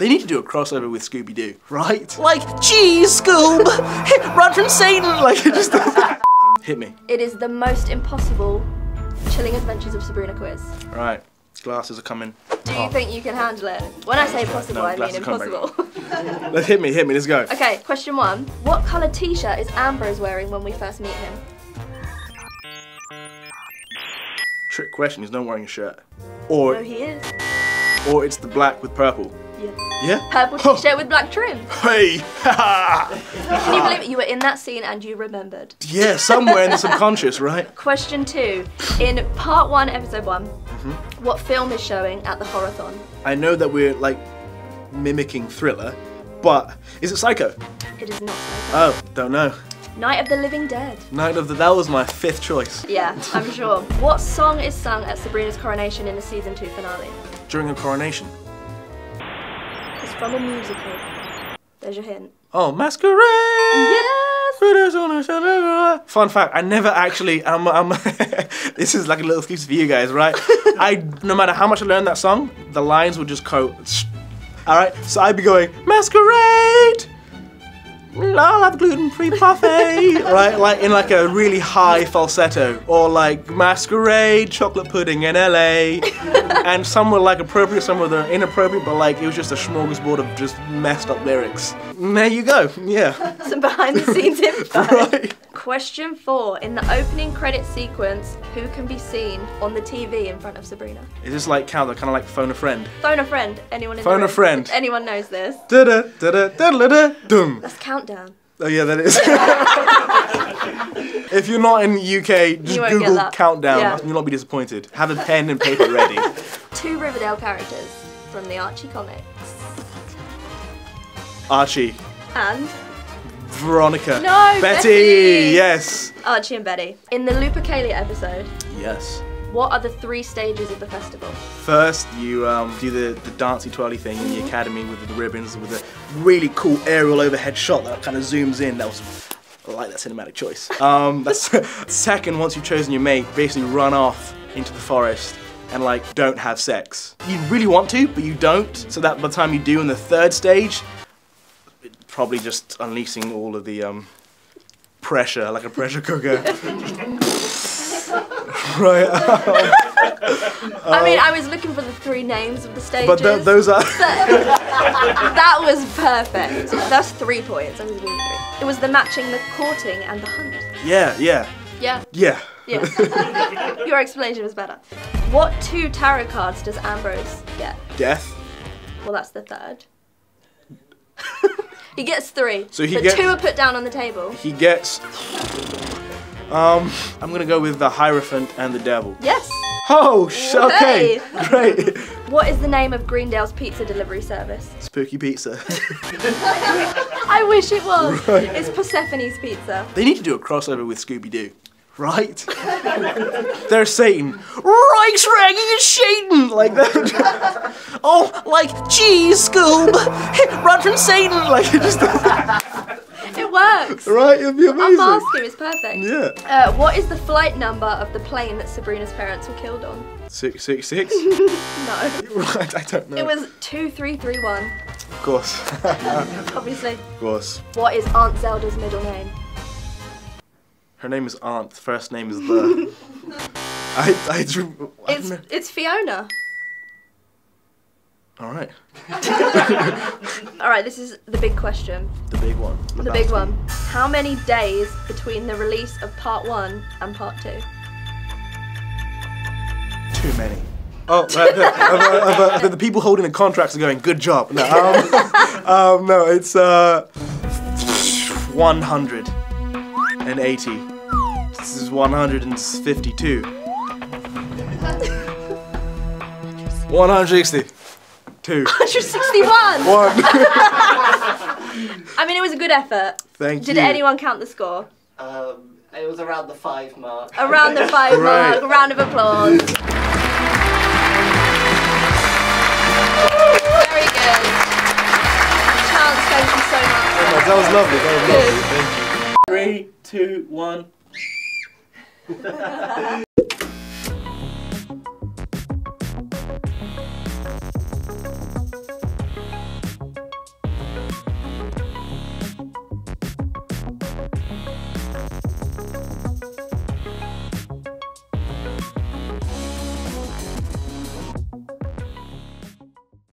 They need to do a crossover with Scooby-Doo, right? Like, geez, Scoob! Run from Satan! Like, it just... Hit me. It is the most impossible Chilling Adventures of Sabrina quiz. Right. Glasses are coming. Do you think you can handle it? When I say possible, no, I mean impossible. Let's hit me, let's go. Okay, question one. What colour t-shirt is Ambrose wearing when we first meet him? Trick question, he's not wearing a shirt. Or... No, he is. Or it's the black with purple. Yeah. Yeah? Purple t-shirt with black trim. Hey! Can you believe it? You were in that scene and you remembered. Yeah, somewhere in the subconscious, right? Question two. In part one, episode one, what film is showing at the Horror-thon? I know that we're, like, mimicking Thriller, but is it Psycho? It is not Psycho. Oh, don't know. Night of the Living Dead. That was my fifth choice. Yeah, I'm sure. What song is sung at Sabrina's coronation in the season 2 finale? During her coronation? It's from a musical. There's your hint. Oh, Masquerade! Yes! Fun fact, I never actually, this is like a little excuse for you guys, right? No matter how much I learned that song, the lines would just go, alright? So I'd be going, Masquerade! I'll have gluten-free buffet, right? Like in like a really high falsetto, or like masquerade, chocolate pudding in LA, and some were like appropriate, some were inappropriate, but like it was just a smorgasbord of just messed up lyrics. And there you go, yeah. Some behind-the-scenes info. Right. Question four: in the opening credit sequence, who can be seen on the TV in front of Sabrina? Is this like Countdown, kind of like phone a friend? Phone a friend. Anyone in phone the room? A friend. Anyone knows this? Da da da da da da dum. That's Countdown. Oh yeah, that is. If you're not in the UK, just Google Countdown. Yeah. You'll not be disappointed. Have a pen and paper ready. Two Riverdale characters from the Archie comics. Archie. And. Veronica. No, Betty! Yes! Archie and Betty. In the Lupercalia episode. Yes. What are the 3 stages of the festival? First, you do the dancey twirly thing in the academy with the ribbons, with a really cool aerial overhead shot that kind of zooms in. That was, I like that cinematic choice. That's second, once you've chosen your mate, basically run off into the forest and like don't have sex. You really want to, but you don't. So that by the time you do in the 3rd stage, probably just unleashing all of the pressure, like a pressure cooker. Right. I mean, I was looking for the 3 names of the stages. But those are... That was perfect. That's 3 points. That was really great. It was the matching, the courting, and the hunt. Yeah, yeah. Yeah. Yeah. Yeah. Your explanation was better. What 2 tarot cards does Ambrose get? Death. Well, that's the 3rd. He gets 3, so he but 2 are put down on the table. He gets... I'm gonna go with the Hierophant and the Devil. Yes! Oh, okay, great. What is the name of Greendale's pizza delivery service? Spooky Pizza. I wish it was. Right. It's Persephone's Pizza. They need to do a crossover with Scooby-Doo. Right? There's Satan. Reich's ragging and Satan! Like that. Oh, like, geez, Scoob! Run from Satan! Like, it just. It works! Right? It'd be amazing. Our mask is perfect. Yeah. What is the flight number of the plane that Sabrina's parents were killed on? 666? No. Right, I don't know. It was 2331. Of course. Obviously. Of course. What is Aunt Zelda's middle name? Her name is Aunt, first name is the... I drew... It's Fiona. Alright. Alright, this is the big question. The big one. The big one. How many days between the release of part 1 and part 2? Too many. Oh, the people holding the contracts are going, good job. No, no it's 100. And 80. This is 152. 160. 2. 161! 1. I mean, it was a good effort. Thank you. Did anyone count the score? It was around the 5 mark. Around the 5 mark. Round of applause. Very good. Charles, thank you so much. That was lovely. That was lovely. Thank you. 3, 2, 1.